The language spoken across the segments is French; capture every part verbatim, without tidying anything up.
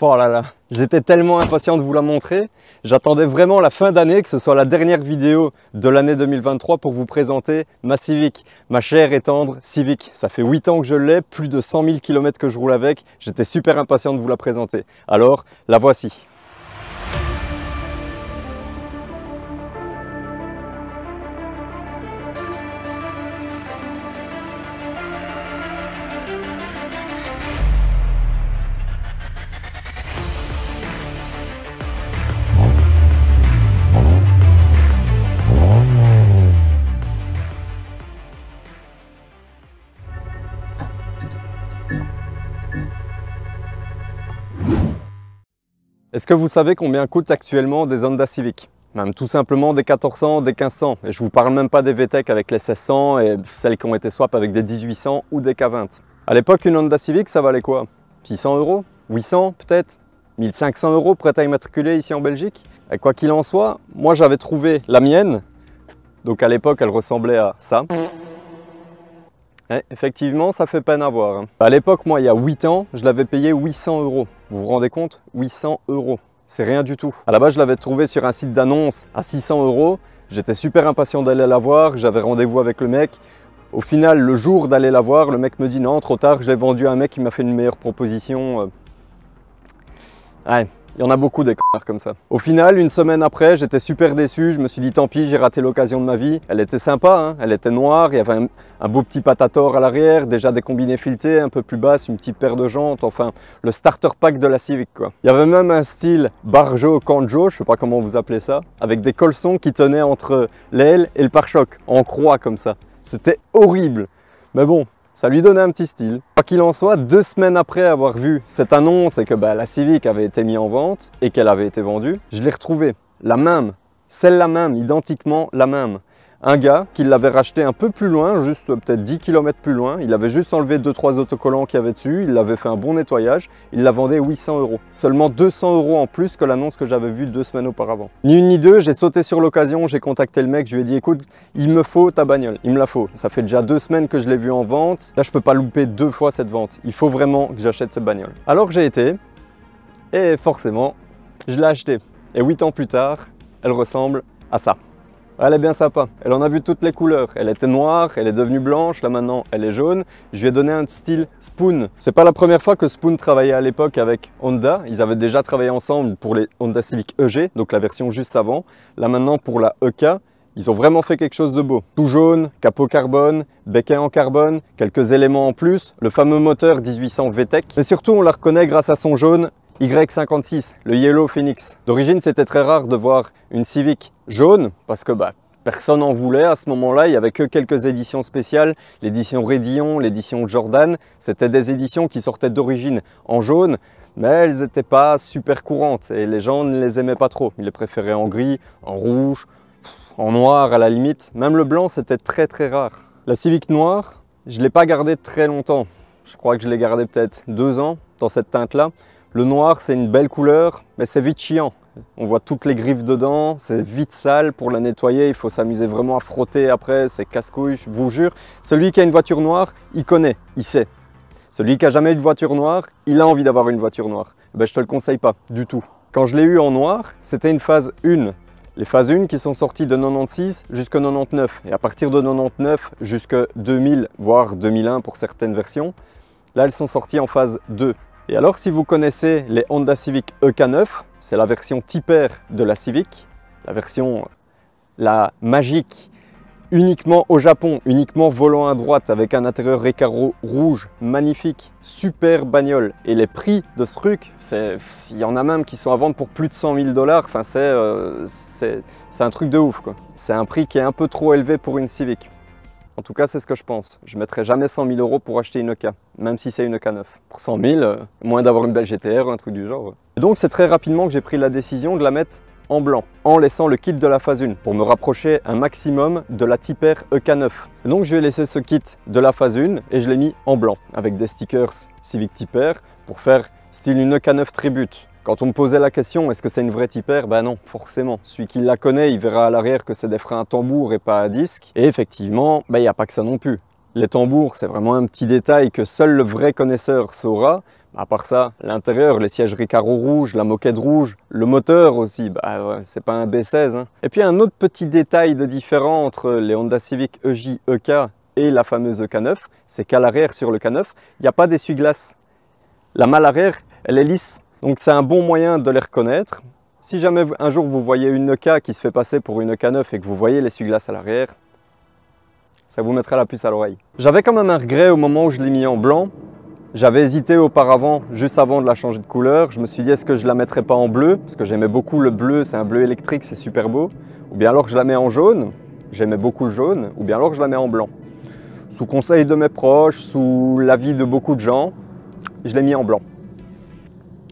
Oh là là, j'étais tellement impatient de vous la montrer. J'attendais vraiment la fin d'année, que ce soit la dernière vidéo de l'année deux mille vingt-trois pour vous présenter ma Civic, ma chère et tendre Civic. Ça fait huit ans que je l'ai, plus de cent mille kilomètres que je roule avec. J'étais super impatient de vous la présenter. Alors, la voici. Est-ce que vous savez combien coûtent actuellement des Honda Civic? Même tout simplement des quatorze cents, des quinze cents. Et je ne vous parle même pas des V TEC avec les seize cents et celles qui ont été swap avec des dix-huit cents ou des K vingt. À l'époque, une Honda Civic, ça valait quoi? six cents euros? huit cents peut-être? mille cinq cents euros prête à immatriculer ici en Belgique? Et quoi qu'il en soit, moi j'avais trouvé la mienne. Donc à l'époque, elle ressemblait à ça. Et effectivement, ça fait peine à voir. À l'époque, moi, il y a huit ans, je l'avais payé huit cents euros. Vous vous rendez compte? huit cents euros. C'est rien du tout. À la base, je l'avais trouvé sur un site d'annonce à six cents euros. J'étais super impatient d'aller la voir. J'avais rendez-vous avec le mec. Au final, le jour d'aller la voir, le mec me dit non, trop tard, je l'ai vendu à un mec qui m'a fait une meilleure proposition. Ouais. Il y en a beaucoup des connards comme ça. Au final, une semaine après, j'étais super déçu. Je me suis dit, tant pis, j'ai raté l'occasion de ma vie. Elle était sympa, hein, elle était noire. Il y avait un, un beau petit patator à l'arrière, déjà des combinés filetés, un peu plus basse, une petite paire de jantes. Enfin, le starter pack de la Civic, quoi. Il y avait même un style Barjo, Kanjo, je sais pas comment vous appelez ça, avec des colsons qui tenaient entre l'aile et le pare-choc, en croix comme ça. C'était horrible. Mais bon. Ça lui donnait un petit style. Quoi qu'il en soit, deux semaines après avoir vu cette annonce et que bah, la Civic avait été mise en vente et qu'elle avait été vendue, je l'ai retrouvée. La même, celle-là même, identiquement la même. Un gars qui l'avait racheté un peu plus loin, juste peut-être dix kilomètres plus loin. Il avait juste enlevé deux trois autocollants qu'il y avait dessus. Il avait fait un bon nettoyage. Il la vendait huit cents euros. Seulement deux cents euros en plus que l'annonce que j'avais vue deux semaines auparavant. Ni une ni deux, j'ai sauté sur l'occasion. J'ai contacté le mec. Je lui ai dit, écoute, il me faut ta bagnole. Il me la faut. Ça fait déjà deux semaines que je l'ai vue en vente. Là, je peux pas louper deux fois cette vente. Il faut vraiment que j'achète cette bagnole. Alors j'ai été et forcément, je l'ai achetée. Et huit ans plus tard, elle ressemble à ça. Elle est bien sympa, elle en a vu toutes les couleurs. Elle était noire, elle est devenue blanche, là maintenant elle est jaune. Je lui ai donné un style Spoon. C'est pas la première fois que Spoon travaillait à l'époque avec Honda. Ils avaient déjà travaillé ensemble pour les Honda Civic E G, donc la version juste avant. Là maintenant pour la E K, ils ont vraiment fait quelque chose de beau. Tout jaune, capot carbone, béquet en carbone, quelques éléments en plus, le fameux moteur dix-huit cents V TEC. Mais surtout on la reconnaît grâce à son jaune Y cinquante-six, le Yellow Phoenix. D'origine, c'était très rare de voir une Civic jaune parce que bah, personne n'en voulait à ce moment-là. Il n'y avait que quelques éditions spéciales, l'édition Redion, l'édition Jordan. C'était des éditions qui sortaient d'origine en jaune, mais elles n'étaient pas super courantes et les gens ne les aimaient pas trop. Ils les préféraient en gris, en rouge, en noir à la limite. Même le blanc, c'était très très rare. La Civic noire, je ne l'ai pas gardée très longtemps. Je crois que je l'ai gardée peut-être deux ans dans cette teinte-là. Le noir, c'est une belle couleur, mais c'est vite chiant. On voit toutes les griffes dedans, c'est vite sale. Pour la nettoyer, il faut s'amuser vraiment à frotter après, c'est casse-couille, je vous jure. Celui qui a une voiture noire, il connaît, il sait. Celui qui n'a jamais eu de voiture noire, il a envie d'avoir une voiture noire. Ben, je te le conseille pas, du tout. Quand je l'ai eu en noir, c'était une phase un. Les phases un qui sont sorties de quatre-vingt-seize jusqu'à quatre-vingt-dix-neuf. Et à partir de quatre-vingt-dix-neuf jusqu'à deux mille, voire deux mille un pour certaines versions, là, elles sont sorties en phase deux. Et alors, si vous connaissez les Honda Civic E K neuf, c'est la version Type R de la Civic, la version la magique, uniquement au Japon, uniquement volant à droite, avec un intérieur Recaro rouge, magnifique, super bagnole. Et les prix de ce truc, il y en a même qui sont à vendre pour plus de cent mille dollars. Enfin, c'est euh, un truc de ouf, quoi. C'est un prix qui est un peu trop élevé pour une Civic. En tout cas, c'est ce que je pense. Je ne mettrai jamais cent mille euros pour acheter une E K, même si c'est une E K neuf. Pour cent mille, euh, moins d'avoir une belle G T R, un truc du genre. Ouais. Et donc, c'est très rapidement que j'ai pris la décision de la mettre en blanc, en laissant le kit de la phase un, pour me rapprocher un maximum de la Type R E K neuf. Et donc, je vais laisser ce kit de la phase un et je l'ai mis en blanc, avec des stickers Civic Type R, pour faire style une E K neuf Tribute. Quand on me posait la question, est-ce que c'est une vraie Type R? Ben non, forcément. Celui qui la connaît, il verra à l'arrière que c'est des freins à tambour et pas à disque. Et effectivement, ben, il n'y a pas que ça non plus. Les tambours, c'est vraiment un petit détail que seul le vrai connaisseur saura. À part ça, l'intérieur, les sièges Recaro rouge, la moquette rouge, le moteur aussi, bah ouais, c'est pas un B seize. Hein. Et puis un autre petit détail de différent entre les Honda Civic E J, E K et la fameuse E K neuf, c'est qu'à l'arrière sur le K neuf, il n'y a pas d'essuie-glace. La malle arrière, elle est lisse, donc c'est un bon moyen de les reconnaître. Si jamais un jour vous voyez une E K qui se fait passer pour une E K neuf et que vous voyez l'essuie-glace à l'arrière, ça vous mettra la puce à l'oreille. J'avais quand même un regret au moment où je l'ai mis en blanc. J'avais hésité auparavant, juste avant de la changer de couleur. Je me suis dit, est-ce que je la mettrais pas en bleu? Parce que j'aimais beaucoup le bleu, c'est un bleu électrique, c'est super beau. Ou bien alors je la mets en jaune, j'aimais beaucoup le jaune. Ou bien alors je la mets en blanc. Sous conseil de mes proches, sous l'avis de beaucoup de gens, je l'ai mis en blanc.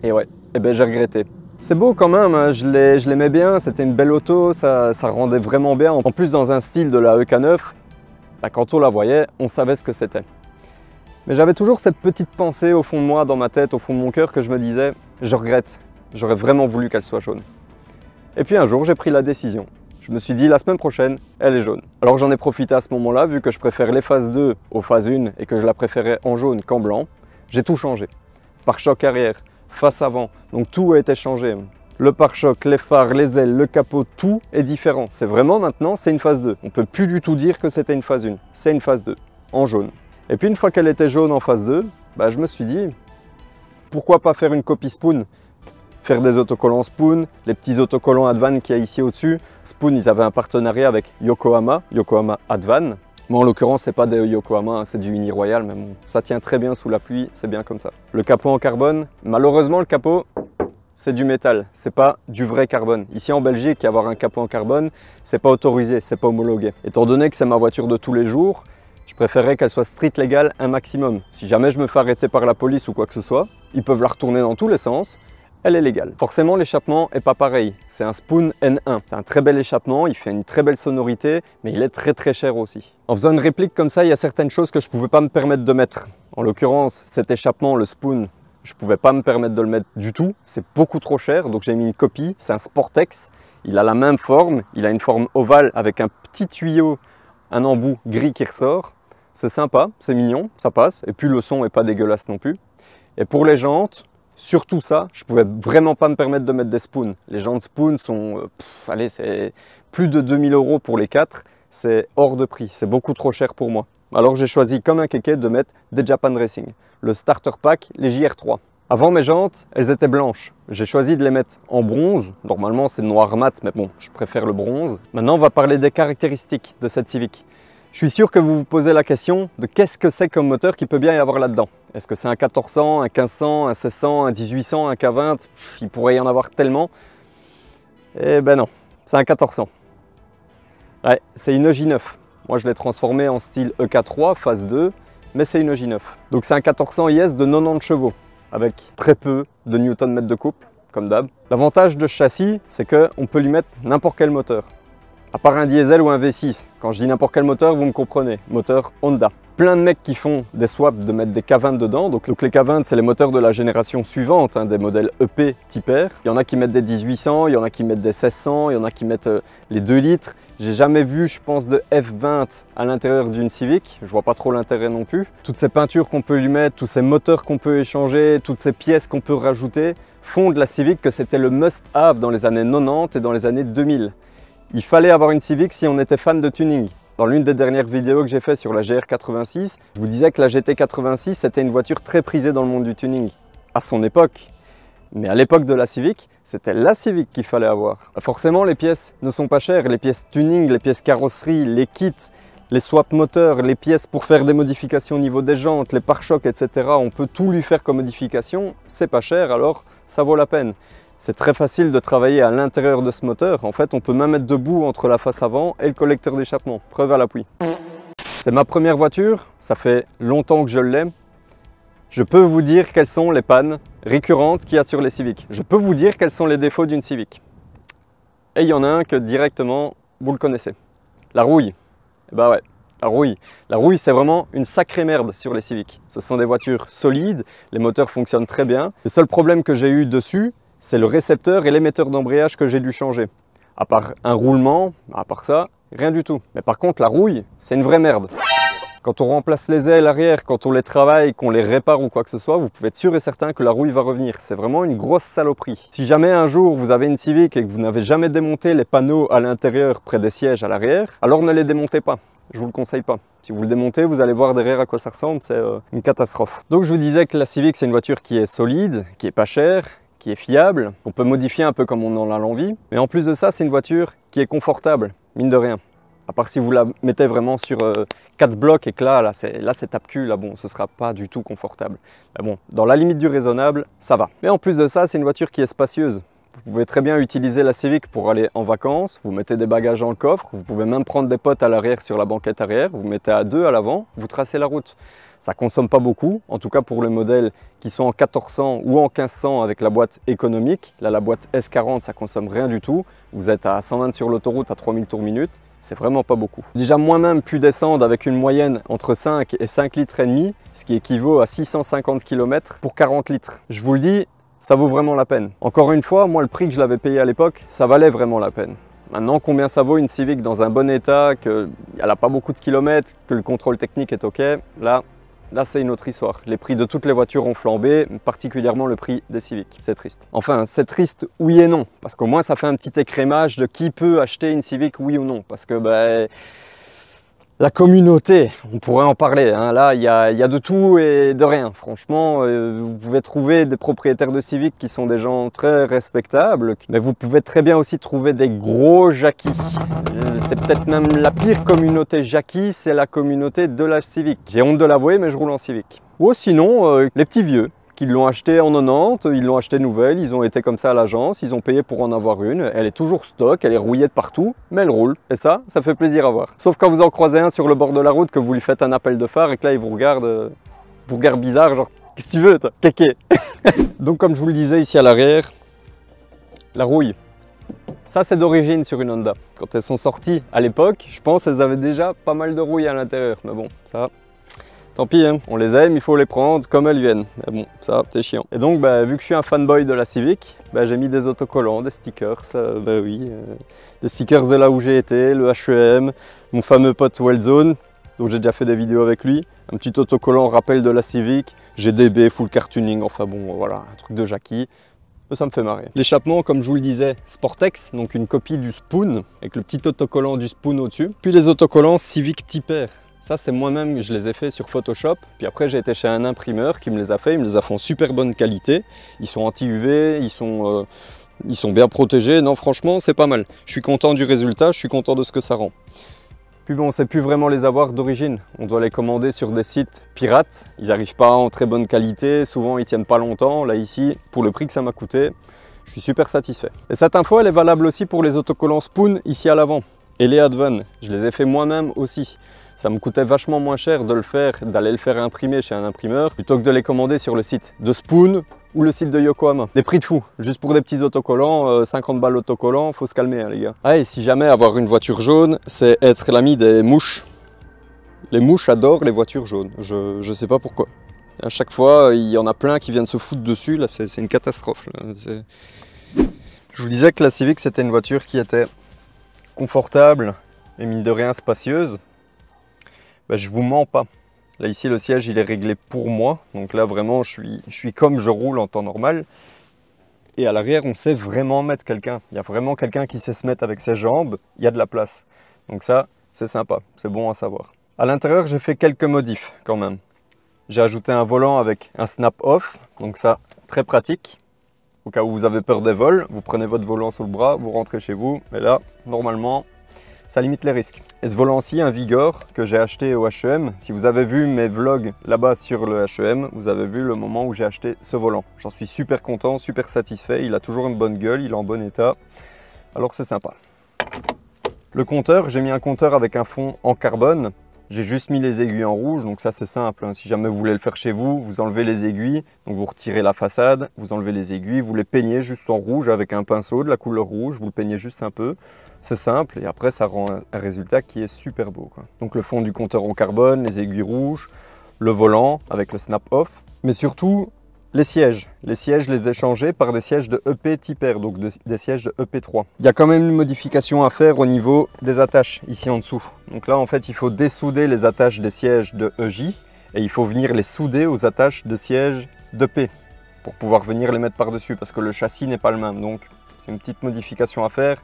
Et ouais, eh ben j'ai regretté. C'est beau quand même, hein. Je l'aimais bien, c'était une belle auto, ça, ça rendait vraiment bien. En plus dans un style de la E K neuf, bah, quand on la voyait, on savait ce que c'était. Mais j'avais toujours cette petite pensée au fond de moi, dans ma tête, au fond de mon cœur, que je me disais, je regrette, j'aurais vraiment voulu qu'elle soit jaune. Et puis un jour, j'ai pris la décision. Je me suis dit, la semaine prochaine, elle est jaune. Alors j'en ai profité à ce moment-là, vu que je préfère les phases deux aux phases un et que je la préférais en jaune qu'en blanc, j'ai tout changé. Pare-choc arrière, face avant, donc tout a été changé. Le pare-choc, les phares, les ailes, le capot, tout est différent. C'est vraiment maintenant, c'est une phase deux. On ne peut plus du tout dire que c'était une phase un, c'est une phase deux, en jaune. Et puis une fois qu'elle était jaune en phase deux, bah, je me suis dit, pourquoi pas faire une copie Spoon? Faire des autocollants Spoon, les petits autocollants Advan qu'il y a ici au-dessus. Spoon, ils avaient un partenariat avec Yokohama, Yokohama Advan. Moi, en l'occurrence, c'est pas des Yokohama, hein, c'est du Uni-Royal, mais bon, ça tient très bien sous la pluie, c'est bien comme ça. Le capot en carbone, malheureusement, le capot, c'est du métal, c'est pas du vrai carbone. Ici, en Belgique, avoir un capot en carbone, c'est pas autorisé, c'est pas homologué. Étant donné que c'est ma voiture de tous les jours, je préférais qu'elle soit street légale un maximum. Si jamais je me fais arrêter par la police ou quoi que ce soit, ils peuvent la retourner dans tous les sens, elle est légale. Forcément, l'échappement est pas pareil, c'est un Spoon N un. C'est un très bel échappement, il fait une très belle sonorité, mais il est très très cher aussi. En faisant une réplique comme ça, il y a certaines choses que je pouvais pas me permettre de mettre. En l'occurrence, cet échappement, le Spoon, je pouvais pas me permettre de le mettre du tout. C'est beaucoup trop cher, donc j'ai mis une copie, c'est un Sportex. Il a la même forme, il a une forme ovale avec un petit tuyau, un embout gris qui ressort. C'est sympa, c'est mignon, ça passe, et puis le son est pas dégueulasse non plus. Et pour les jantes, surtout ça, je pouvais vraiment pas me permettre de mettre des spoons. Les jantes spoons sont, euh, pff, allez, c'est plus de deux mille euros pour les quatre, c'est hors de prix, c'est beaucoup trop cher pour moi. Alors j'ai choisi comme un kéké de mettre des Japan Racing, le starter pack, les J R trois. Avant mes jantes, elles étaient blanches. J'ai choisi de les mettre en bronze, normalement c'est noir mat, mais bon, je préfère le bronze. Maintenant on va parler des caractéristiques de cette Civic. Je suis sûr que vous vous posez la question de qu'est-ce que c'est comme moteur qu'il peut bien y avoir là-dedans. Est-ce que c'est un quatorze cents, un quinze cents, un seize cents, un dix-huit cents, un K vingt? Pff, il pourrait y en avoir tellement. Eh ben non, c'est un quatorze cents. Ouais, c'est une E J neuf. Moi, je l'ai transformé en style E K trois, phase deux, mais c'est une E J neuf. Donc c'est un quatorze cents I S de quatre-vingt-dix chevaux, avec très peu de newton-mètres de couple, comme d'hab. L'avantage de ce châssis, c'est qu'on peut lui mettre n'importe quel moteur. À part un diesel ou un V six, quand je dis n'importe quel moteur, vous me comprenez, moteur Honda. Plein de mecs qui font des swaps de mettre des K vingt dedans, donc, donc les K vingt c'est les moteurs de la génération suivante, hein, des modèles E P type R. Il y en a qui mettent des dix-huit cents, il y en a qui mettent des seize cents, il y en a qui mettent euh, les deux litres. J'ai jamais vu, je pense, de F vingt à l'intérieur d'une Civic, je vois pas trop l'intérêt non plus. Toutes ces peintures qu'on peut lui mettre, tous ces moteurs qu'on peut échanger, toutes ces pièces qu'on peut rajouter font de la Civic que c'était le must-have dans les années quatre-vingt-dix et dans les années deux mille. Il fallait avoir une Civic si on était fan de tuning. Dans l'une des dernières vidéos que j'ai fait sur la G R quatre-vingt-six, je vous disais que la G T quatre-vingt-six c'était une voiture très prisée dans le monde du tuning, à son époque. Mais à l'époque de la Civic, c'était la Civic qu'il fallait avoir. Forcément, les pièces ne sont pas chères, les pièces tuning, les pièces carrosserie, les kits, les swaps moteurs, les pièces pour faire des modifications au niveau des jantes, les pare-chocs, et cetera. On peut tout lui faire comme modification, c'est pas cher, alors ça vaut la peine. C'est très facile de travailler à l'intérieur de ce moteur. En fait, on peut même être debout entre la face avant et le collecteur d'échappement. Preuve à l'appui. C'est ma première voiture. Ça fait longtemps que je l'ai. Je peux vous dire quelles sont les pannes récurrentes qu'il y a sur les Civics. Je peux vous dire quels sont les défauts d'une Civic. Et il y en a un que directement, vous le connaissez. La rouille. Eh ben ouais. La rouille, la rouille c'est vraiment une sacrée merde sur les Civics. Ce sont des voitures solides. Les moteurs fonctionnent très bien. Le seul problème que j'ai eu dessus, c'est le récepteur et l'émetteur d'embrayage que j'ai dû changer. À part un roulement, à part ça, rien du tout. Mais par contre, la rouille, c'est une vraie merde. Quand on remplace les ailes arrière, quand on les travaille, qu'on les répare ou quoi que ce soit, vous pouvez être sûr et certain que la rouille va revenir. C'est vraiment une grosse saloperie. Si jamais un jour vous avez une Civic et que vous n'avez jamais démonté les panneaux à l'intérieur près des sièges à l'arrière, alors ne les démontez pas. Je vous le conseille pas. Si vous le démontez, vous allez voir derrière à quoi ça ressemble, c'est euh, une catastrophe. Donc je vous disais que la Civic, c'est une voiture qui est solide, qui est pas chère, qui est fiable, qu'on peut modifier un peu comme on en a l'envie. Mais en plus de ça, c'est une voiture qui est confortable, mine de rien. À part si vous la mettez vraiment sur euh, quatre blocs et que là, là c'est tape-cul, là bon, ce sera pas du tout confortable. Mais bon, dans la limite du raisonnable, ça va. Mais en plus de ça, c'est une voiture qui est spacieuse. Vous pouvez très bien utiliser la Civic pour aller en vacances, vous mettez des bagages dans le coffre, vous pouvez même prendre des potes à l'arrière sur la banquette arrière, vous mettez à deux à l'avant, vous tracez la route. Ça consomme pas beaucoup, en tout cas pour les modèles qui sont en quatorze cents ou en quinze cents avec la boîte économique. Là, la boîte S quarante, ça consomme rien du tout. Vous êtes à cent vingt sur l'autoroute à trois mille tours minute, c'est vraiment pas beaucoup. Déjà moi-même pu descendre avec une moyenne entre cinq et cinq litres et demi, ce qui équivaut à six cent cinquante kilomètres pour quarante litres. Je vous le dis, ça vaut vraiment la peine. Encore une fois, moi, le prix que je l'avais payé à l'époque, ça valait vraiment la peine. Maintenant, combien ça vaut une Civic dans un bon état, qu'elle n'a pas beaucoup de kilomètres, que le contrôle technique est OK, là, là c'est une autre histoire. Les prix de toutes les voitures ont flambé, particulièrement le prix des Civics. C'est triste. Enfin, c'est triste oui et non, parce qu'au moins, ça fait un petit écrémage de qui peut acheter une Civic oui ou non, parce que... Bah, la communauté, on pourrait en parler, hein. Là il y, y a de tout et de rien. Franchement, euh, vous pouvez trouver des propriétaires de Civic qui sont des gens très respectables, mais vous pouvez très bien aussi trouver des gros jackies. C'est peut-être même la pire communauté jackie, c'est la communauté de la Civic. J'ai honte de l'avouer, mais je roule en Civic. Ou sinon, euh, les petits vieux qui l'ont acheté en quatre-vingt-dix, ils l'ont acheté nouvelle, ils ont été comme ça à l'agence, ils ont payé pour en avoir une, elle est toujours stock, elle est rouillée de partout, mais elle roule. Et ça, ça fait plaisir à voir. Sauf quand vous en croisez un sur le bord de la route, que vous lui faites un appel de phare et que là, il vous regarde, vous regarde bizarre, genre, qu'est-ce que tu veux, toi, kéké. Donc, comme je vous le disais ici à l'arrière, la rouille. Ça, c'est d'origine sur une Honda. Quand elles sont sorties à l'époque, je pense qu'elles avaient déjà pas mal de rouille à l'intérieur, mais bon, ça... Tant pis, hein. On les aime, il faut les prendre comme elles viennent. Mais bon, ça, c'est chiant. Et donc, bah, vu que je suis un fanboy de la Civic, bah, j'ai mis des autocollants, des stickers, euh, bah oui, euh, des stickers de là où j'ai été, le H E M, mon fameux pote Wellzone, dont j'ai déjà fait des vidéos avec lui, un petit autocollant rappel de la Civic, G D B, full cartooning, enfin bon, voilà, un truc de Jackie. Ça me fait marrer. L'échappement, comme je vous le disais, Sportex, donc une copie du Spoon, avec le petit autocollant du Spoon au-dessus. Puis les autocollants Civic Type R. Ça, c'est moi-même, je les ai fait sur Photoshop, puis après j'ai été chez un imprimeur qui me les a fait, il me les a fait en super bonne qualité, ils sont anti-U V, ils sont, euh, ils sont bien protégés, non franchement c'est pas mal. Je suis content du résultat, je suis content de ce que ça rend. Puis bon, on ne sait plus vraiment les avoir d'origine, on doit les commander sur des sites pirates, ils n'arrivent pas en très bonne qualité, souvent ils tiennent pas longtemps, là ici, pour le prix que ça m'a coûté, je suis super satisfait. Et cette info, elle est valable aussi pour les autocollants Spoon ici à l'avant. Et les Advan, je les ai fait moi-même aussi. Ça me coûtait vachement moins cher de le faire, d'aller le faire imprimer chez un imprimeur, plutôt que de les commander sur le site de Spoon ou le site de Yokohama. Des prix de fou, juste pour des petits autocollants, cinquante balles autocollants, faut se calmer hein, les gars. Ah, et si jamais avoir une voiture jaune, c'est être l'ami des mouches. Les mouches adorent les voitures jaunes, je, je sais pas pourquoi. À chaque fois, il y en a plein qui viennent se foutre dessus, là c'est une catastrophe. Là. Je vous disais que la Civic c'était une voiture qui était... confortable et mine de rien spacieuse, ben, je vous mens pas. Là ici le siège il est réglé pour moi, donc là vraiment je suis, je suis comme je roule en temps normal. Et à l'arrière on sait vraiment mettre quelqu'un, il y a vraiment quelqu'un qui sait se mettre avec ses jambes, il y a de la place. Donc ça c'est sympa, c'est bon à savoir. À l'intérieur j'ai fait quelques modifs quand même. J'ai ajouté un volant avec un snap-off, donc ça très pratique. Au cas où vous avez peur des vols, vous prenez votre volant sous le bras, vous rentrez chez vous, mais là, normalement, ça limite les risques. Et ce volant-ci, un Vigor, que j'ai acheté au H E M. Si vous avez vu mes vlogs là-bas sur le H E M, vous avez vu le moment où j'ai acheté ce volant. J'en suis super content, super satisfait, il a toujours une bonne gueule, il est en bon état, alors c'est sympa. Le compteur, j'ai mis un compteur avec un fond en carbone. J'ai juste mis les aiguilles en rouge, donc ça c'est simple. Si jamais vous voulez le faire chez vous, vous enlevez les aiguilles, donc vous retirez la façade, vous enlevez les aiguilles, vous les peignez juste en rouge avec un pinceau de la couleur rouge, vous le peignez juste un peu, c'est simple, et après ça rend un résultat qui est super beau, quoi. Donc le fond du compteur en carbone, les aiguilles rouges, le volant avec le snap-off, mais surtout Les sièges, les sièges, je les ai changés par des sièges de E P type R, donc de, des sièges de E P trois. Il y a quand même une modification à faire au niveau des attaches, ici en dessous. Donc là, en fait, il faut dessouder les attaches des sièges de E J et il faut venir les souder aux attaches de sièges de P pour pouvoir venir les mettre par-dessus parce que le châssis n'est pas le même. Donc, c'est une petite modification à faire.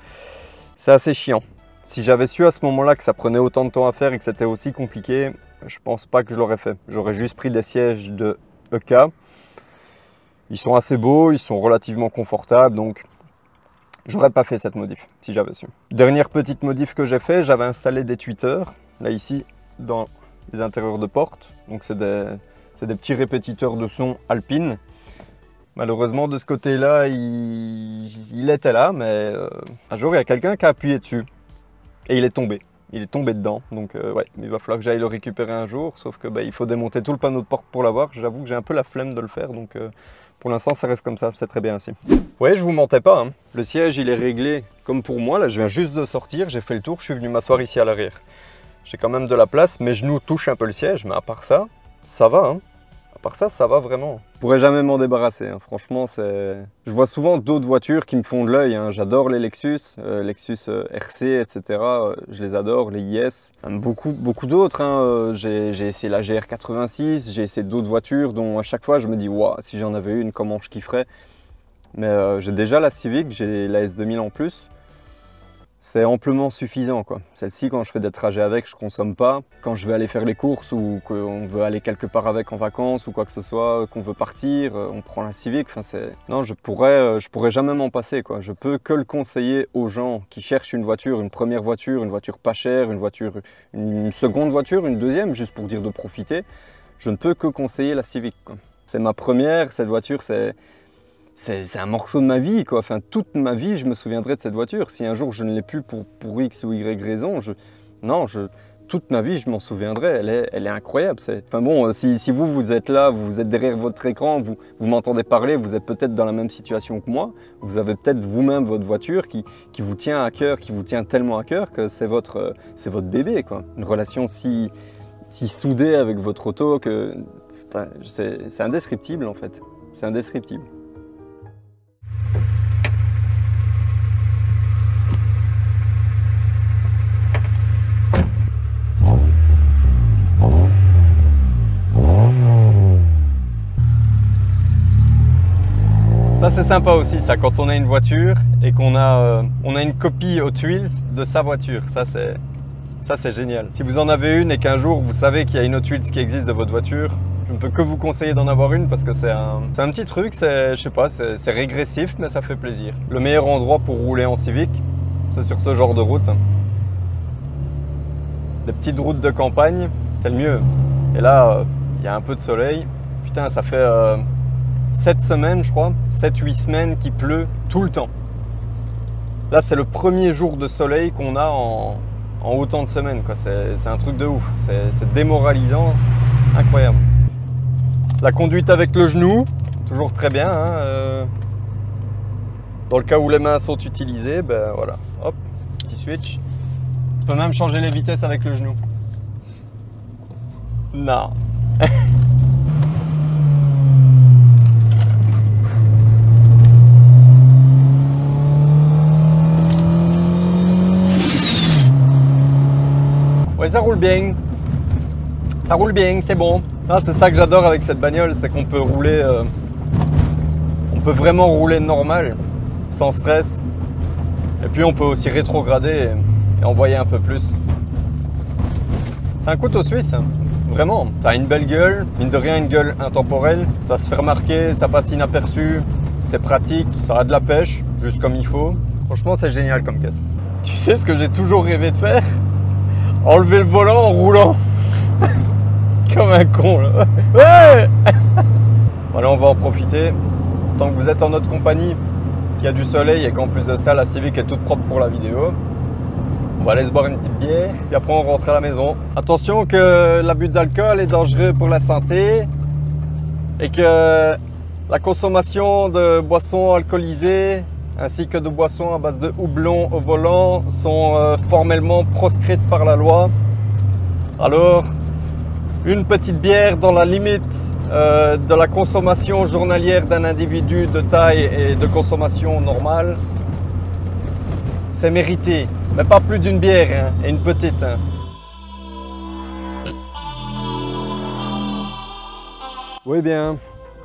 C'est assez chiant. Si j'avais su à ce moment-là que ça prenait autant de temps à faire et que c'était aussi compliqué, je pense pas que je l'aurais fait. J'aurais juste pris des sièges de E K. Ils sont assez beaux, ils sont relativement confortables, donc j'aurais pas fait cette modif si j'avais su. Dernière petite modif que j'ai fait, j'avais installé des tweeters, là ici, dans les intérieurs de porte. Donc c'est des, c'est des petits répétiteurs de son Alpine. Malheureusement, de ce côté-là, il, il était là, mais euh, un jour, il y a quelqu'un qui a appuyé dessus et il est tombé. Il est tombé dedans, donc euh, ouais, il va falloir que j'aille le récupérer un jour, sauf que bah, il faut démonter tout le panneau de porte pour l'avoir. J'avoue que j'ai un peu la flemme de le faire, donc... Euh, pour l'instant, ça reste comme ça, c'est très bien ainsi. Ouais, je vous mentais pas, hein. Le siège, il est réglé comme pour moi. Là, je viens juste de sortir, j'ai fait le tour, je suis venu m'asseoir ici à l'arrière. J'ai quand même de la place, mes genoux touchent un peu le siège, mais à part ça, ça va, hein. À part ça, ça va vraiment. Je pourrais jamais m'en débarrasser, hein. Franchement, c'est... Je vois souvent d'autres voitures qui me font de l'œil, hein. J'adore les Lexus, euh, Lexus euh, R C, et cetera. Euh, je les adore, les I S, hein, beaucoup, beaucoup d'autres, hein. euh, J'ai essayé la G R quatre-vingt-six, j'ai essayé d'autres voitures dont à chaque fois je me dis, waouh, si j'en avais une, comment je kifferais. Mais euh, j'ai déjà la Civic, j'ai la S deux mille en plus. C'est amplement suffisant, quoi. Celle-ci, quand je fais des trajets avec, je consomme pas. Quand je vais aller faire les courses ou qu'on veut aller quelque part avec en vacances ou quoi que ce soit, qu'on veut partir, on prend la Civic. Enfin, c'est... Non, je pourrais, je pourrais jamais m'en passer, quoi. Je peux que le conseiller aux gens qui cherchent une voiture, une première voiture, une voiture pas chère, une voiture, une seconde voiture, une deuxième, juste pour dire de profiter. Je ne peux que conseiller la Civic, quoi. C'est ma première, cette voiture, c'est... C'est un morceau de ma vie, quoi. Enfin, toute ma vie, je me souviendrai de cette voiture. Si un jour je ne l'ai plus pour, pour X ou Y raison, je... non, je... toute ma vie, je m'en souviendrai. Elle est, elle est incroyable. C'est... Enfin bon, si, si vous, vous êtes là, vous êtes derrière votre écran, vous, vous m'entendez parler, vous êtes peut-être dans la même situation que moi. Vous avez peut-être vous-même votre voiture qui, qui vous tient à cœur, qui vous tient tellement à cœur que c'est votre, c'est votre bébé, quoi. Une relation si, si soudée avec votre auto que... Enfin, c'est indescriptible, en fait. C'est indescriptible. Ça, c'est sympa aussi, ça, quand on a une voiture et qu'on a, euh, on a une copie aux tuiles de sa voiture. Ça, c'est génial. Si vous en avez une et qu'un jour, vous savez qu'il y a une aux tuiles qui existe de votre voiture, je ne peux que vous conseiller d'en avoir une parce que c'est un, un petit truc, je sais pas, c'est régressif, mais ça fait plaisir. Le meilleur endroit pour rouler en Civic, c'est sur ce genre de route. Des petites routes de campagne, c'est le mieux. Et là, il euh, y a un peu de soleil. Putain, ça fait... Euh, Cette semaine, je crois, sept huit semaines qui pleut tout le temps. Là, c'est le premier jour de soleil qu'on a en, en autant de semaines, quoi. C'est un truc de ouf. C'est démoralisant, incroyable. La conduite avec le genou, toujours très bien, hein, euh... Dans le cas où les mains sont utilisées, ben voilà, hop, petit switch. On peut même changer les vitesses avec le genou. Non. Ouais, ça roule bien, ça roule bien, c'est bon. Ah, c'est ça que j'adore avec cette bagnole, c'est qu'on peut rouler, euh, on peut vraiment rouler normal, sans stress. Et puis on peut aussi rétrograder et, et envoyer un peu plus. C'est un couteau suisse, hein. Vraiment. Ça a une belle gueule, mine de rien une gueule intemporelle. Ça se fait remarquer, ça passe inaperçu, c'est pratique, ça a de la pêche, juste comme il faut. Franchement, c'est génial comme caisse. Tu sais ce que j'ai toujours rêvé de faire ? Enlever le volant en roulant. Comme un con là. Ouais. Voilà, on va en profiter. Tant que vous êtes en notre compagnie, qu'il y a du soleil et qu'en plus de ça, la Civic est toute propre pour la vidéo. On va aller se boire une petite bière. Et après, on rentre à la maison. Attention que l'abus d'alcool est dangereux pour la santé. Et que la consommation de boissons alcoolisées ainsi que de boissons à base de houblon au volant sont euh, formellement proscrites par la loi. Alors, Une petite bière dans la limite euh, de la consommation journalière d'un individu de taille et de consommation normale, c'est mérité. Mais pas plus d'une bière, hein, et une petite. Hein. Oui bien,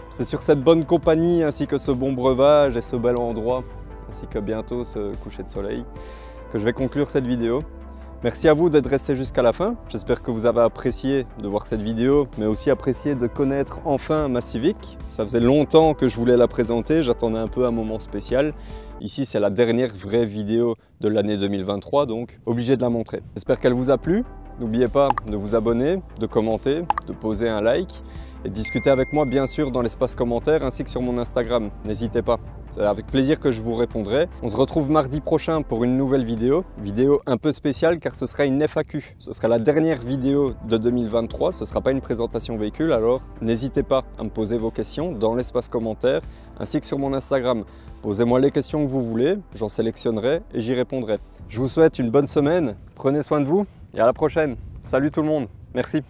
c'est sur cette bonne compagnie ainsi que ce bon breuvage et ce bel endroit, ainsi que bientôt ce coucher de soleil, que je vais conclure cette vidéo. Merci à vous d'être resté jusqu'à la fin. J'espère que vous avez apprécié de voir cette vidéo, mais aussi apprécié de connaître enfin ma Civic. Ça faisait longtemps que je voulais la présenter, j'attendais un peu un moment spécial. Ici, c'est la dernière vraie vidéo de l'année deux mille vingt-trois, donc obligé de la montrer. J'espère qu'elle vous a plu. N'oubliez pas de vous abonner, de commenter, de poser un like et de discuter avec moi bien sûr dans l'espace commentaire ainsi que sur mon Instagram. N'hésitez pas, c'est avec plaisir que je vous répondrai. On se retrouve mardi prochain pour une nouvelle vidéo, vidéo un peu spéciale car ce sera une F A Q. Ce sera la dernière vidéo de deux mille vingt-trois, ce ne sera pas une présentation véhicule, alors n'hésitez pas à me poser vos questions dans l'espace commentaire ainsi que sur mon Instagram. Posez-moi les questions que vous voulez, j'en sélectionnerai et j'y répondrai. Je vous souhaite une bonne semaine, prenez soin de vous. Et à la prochaine. Salut tout le monde. Merci.